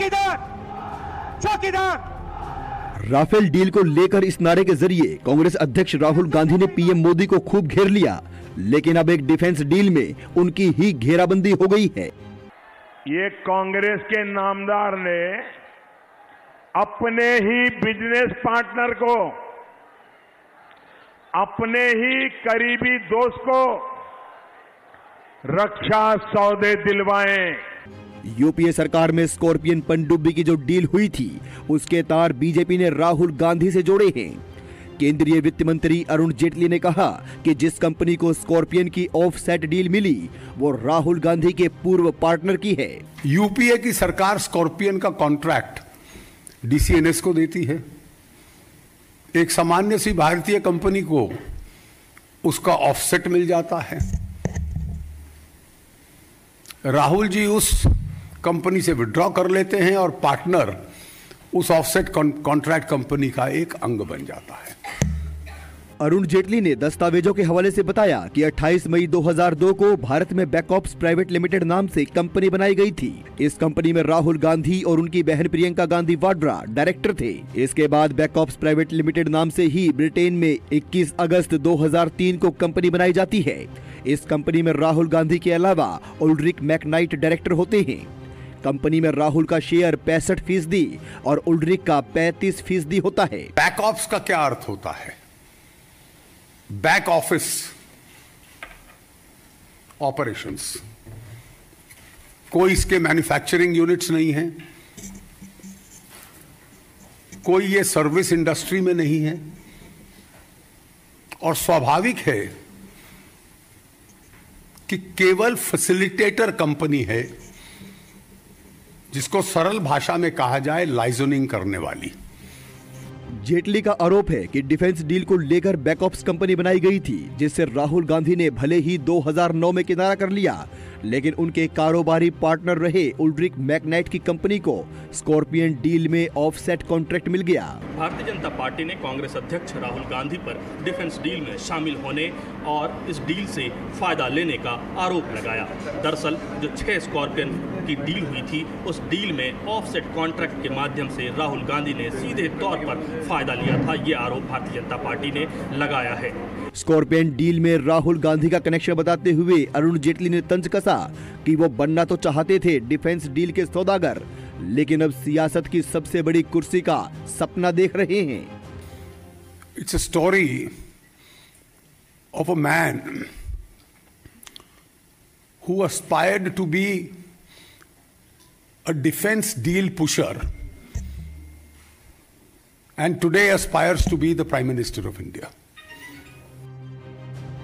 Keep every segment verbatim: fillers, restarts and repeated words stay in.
चौकीदार चौकीदार। Rafale deal को लेकर इस नारे के जरिए कांग्रेस अध्यक्ष राहुल गांधी ने पीएम मोदी को खूब घेर लिया, लेकिन अब एक डिफेंस डील में उनकी ही घेराबंदी हो गई है। ये कांग्रेस के नामदार ने अपने ही बिजनेस पार्टनर को, अपने ही करीबी दोस्त को रक्षा सौदे दिलवाएं। यूपीए सरकार में स्कॉर्पियन पनडुब्बी की जो डील हुई थी, उसके तार बीजेपी ने राहुल गांधी से जोड़े हैं। केंद्रीय वित्त मंत्री अरुण जेटली ने कहा कि जिस कंपनी को स्कॉर्पियन की ऑफसेट डील मिली वो राहुल गांधी के पूर्व पार्टनर की है। यूपीए की सरकार स्कॉर्पियन का कॉन्ट्रैक्ट डीसीएनएस को देती है, एक सामान्य सी भारतीय कंपनी को उसका ऑफसेट मिल जाता है। राहुल जी उस कंपनी से विड्रॉ कर लेते हैं और पार्टनर उस ऑफसेट कॉन्ट्रैक्ट कंपनी का एक अंग बन जाता है। अरुण जेटली ने दस्तावेजों के हवाले से बताया कि अट्ठाईस मई दो हज़ार दो को भारत में बैकऑप्स प्राइवेट लिमिटेड नाम से कंपनी बनाई गई थी। इस कंपनी में राहुल गांधी और उनकी बहन प्रियंका गांधी वाड्रा डायरेक्टर थे। इसके बाद बैकऑप्स प्राइवेट लिमिटेड नाम से ही ब्रिटेन में इक्कीस अगस्त दो हज़ार तीन को कंपनी बनाई जाती है। इस कंपनी में राहुल गांधी के अलावा उल्ड्रिक मैकनाइट डायरेक्टर होते हैं। कंपनी में राहुल का शेयर पैंसठ फीसदी और उल्ड्रिक का पैंतीस फीसदी होता है। बैकऑप्स का क्या अर्थ होता है? Back office operations. कोई इसके मैन्युफैक्चरिंग यूनिट्स नहीं है, कोई ये सर्विस इंडस्ट्री में नहीं है, और स्वाभाविक है कि केवल फैसिलिटेटर कंपनी है, जिसको सरल भाषा में कहा जाए लाइजनिंग करने वाली। जेटली का आरोप है कि डिफेंस डील को लेकर बैकऑप्स कंपनी बनाई गई थी, जिससे राहुल गांधी ने भले ही दो हज़ार नौ में किनारा कर लिया, लेकिन उनके कारोबारी पार्टनर रहे उल्ड्रिक मैकनाइट की कंपनी को स्कॉर्पियन डील में ऑफसेट कॉन्ट्रैक्ट मिल गया। भारतीय जनता पार्टी ने कांग्रेस अध्यक्ष राहुल गांधी पर डिफेंस डील में शामिल होने और इस डील से फायदा लेने का आरोप लगाया। दरअसल जो छह स्कॉर्पियन की डील हुई थी, उस डील में ऑफसेट कॉन्ट्रैक्ट के माध्यम से राहुल गांधी ने सीधे तौर पर फायदा लिया था। ये आरोप भारतीय जनता पार्टी ने लगाया है। स्कॉर्पियन डील में राहुल गांधी का कनेक्शन बताते हुए अरुण जेटली ने तंज कसा कि वो बनना तो चाहते थे डिफेंस डील के सौदागर, लेकिन अब सियासत की सबसे बड़ी कुर्सी का सपना देख रहे हैं। It's a story of a man who aspired to be a defence deal pusher and today aspires to be the Prime Minister of India.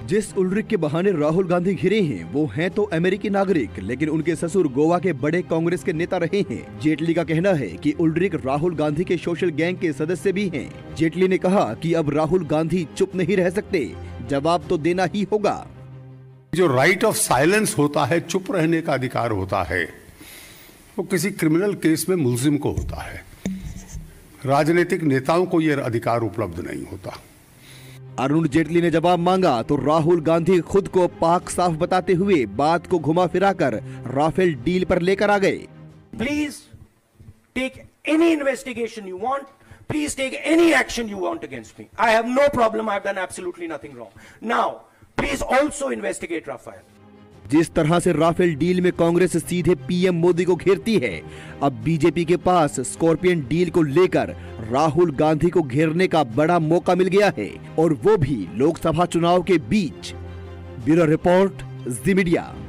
जिस उल्ड्रिक के बहाने राहुल गांधी घिरे हैं, वो हैं तो अमेरिकी नागरिक, लेकिन उनके ससुर गोवा के बड़े कांग्रेस के नेता रहे हैं। जेटली का कहना है कि उल्ड्रिक राहुल गांधी के सोशल गैंग के सदस्य भी हैं। जेटली ने कहा कि अब राहुल गांधी चुप नहीं रह सकते, जवाब तो देना ही होगा। जो राइट ऑफ साइलेंस होता है, चुप रहने का अधिकार होता है, वो किसी क्रिमिनल केस में मुलजिम को होता है। राजनीतिक नेताओं को यह अधिकार उपलब्ध नहीं होता। अरुण जेटली ने जवाब मांगा तो राहुल गांधी खुद को पाक साफ बताते हुए बात को घुमा फिराकर राफेल डील पर लेकर आ गए। Please take any investigation you want, please take any action you want against me. I have no problem, I have done absolutely nothing wrong. Now please also investigate Rafale. जिस तरह से Rafale deal में कांग्रेस सीधे PM Modi को घेरती है, अब BJP के पास scorpion deal को लेकर राहुल गांधी को घेरने का बड़ा मौका मिल गया है, और वो भी लोकसभा चुनाव के बीच। Bureau report, Zee media.